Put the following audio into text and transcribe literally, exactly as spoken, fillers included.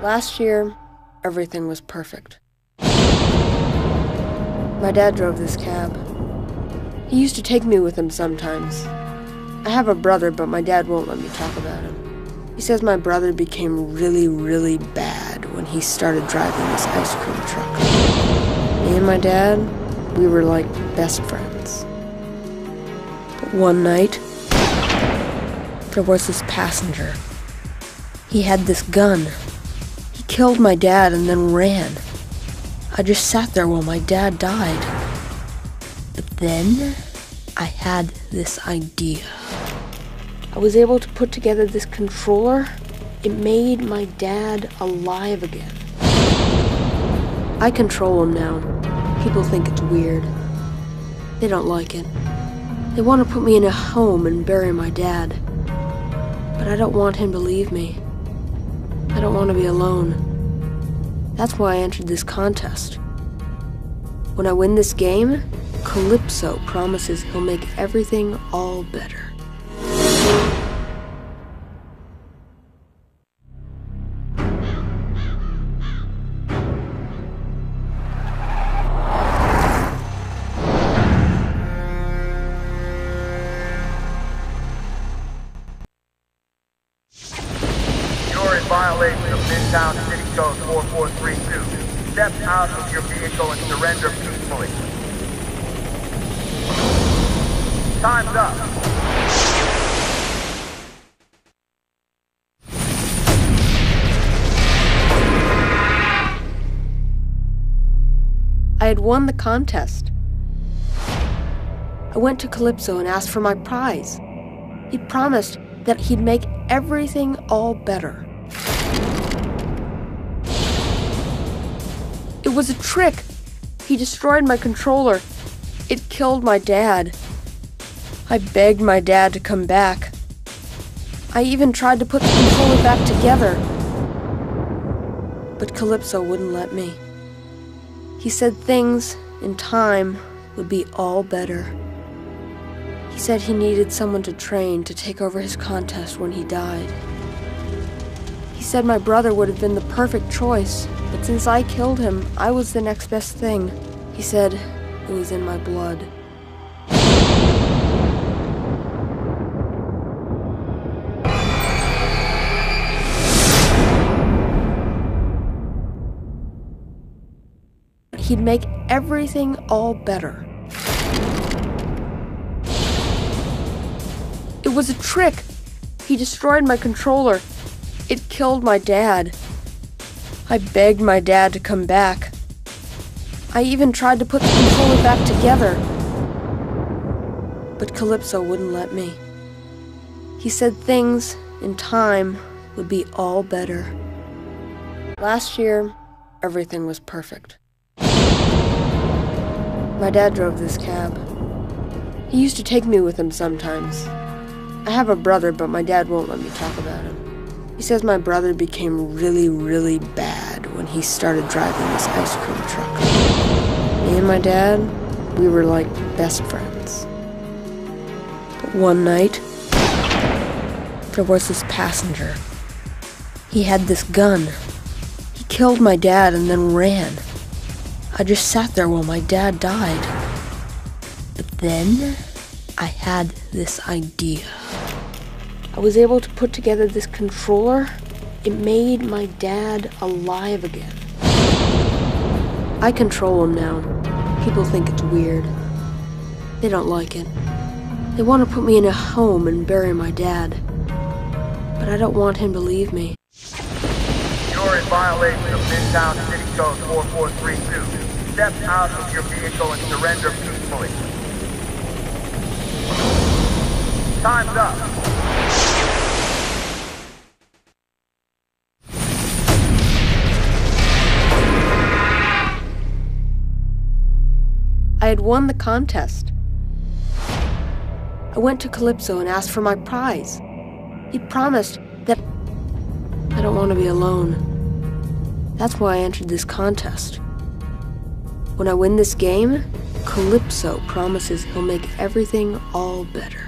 Last year, everything was perfect. My dad drove this cab. He used to take me with him sometimes. I have a brother, but my dad won't let me talk about him. He says my brother became really, really bad when he started driving this ice cream truck. Me and my dad, we were like best friends. But one night, there was this passenger. He had this gun. Killed my dad and then ran. I just sat there while my dad died. But then I had this idea. I was able to put together this controller. It made my dad alive again. I control him now. People think it's weird. They don't like it. They want to put me in a home and bury my dad. But I don't want him to leave me. I don't want to be alone. That's why I entered this contest. When I win this game, Calypso promises he'll make everything all better. Violation of Midtown City Code four four three two. Step out of your vehicle and surrender peacefully. Time's up. I had won the contest. I went to Calypso and asked for my prize. He promised that he'd make everything all better. It was a trick. He destroyed my controller. It killed my dad. I begged my dad to come back. I even tried to put the controller back together. But Calypso wouldn't let me. He said things, in time, would be all better. He said he needed someone to train to take over his contest when he died. He said my brother would have been the perfect choice, but since I killed him, I was the next best thing. He said it was in my blood. He'd make everything all better. It was a trick. He destroyed my controller. It killed my dad. I begged my dad to come back. I even tried to put the controller back together. But Calypso wouldn't let me. He said things, in time, would be all better. Last year, everything was perfect. My dad drove this cab. He used to take me with him sometimes. I have a brother, but my dad won't let me talk about him. He says my brother became really, really bad when he started driving this ice cream truck. Me and my dad, we were like best friends. But one night, there was this passenger. He had this gun. He killed my dad and then ran. I just sat there while my dad died. But then, I had this idea. I was able to put together this controller. It made my dad alive again. I control him now. People think it's weird. They don't like it. They want to put me in a home and bury my dad. But I don't want him to leave me. You're in violation of Midtown City Code four four three two. Step out of your vehicle and surrender peacefully. Time's up. I had won the contest. I went to Calypso and asked for my prize. He promised that I don't want to be alone. That's why I entered this contest. When I win this game, Calypso promises he'll make everything all better.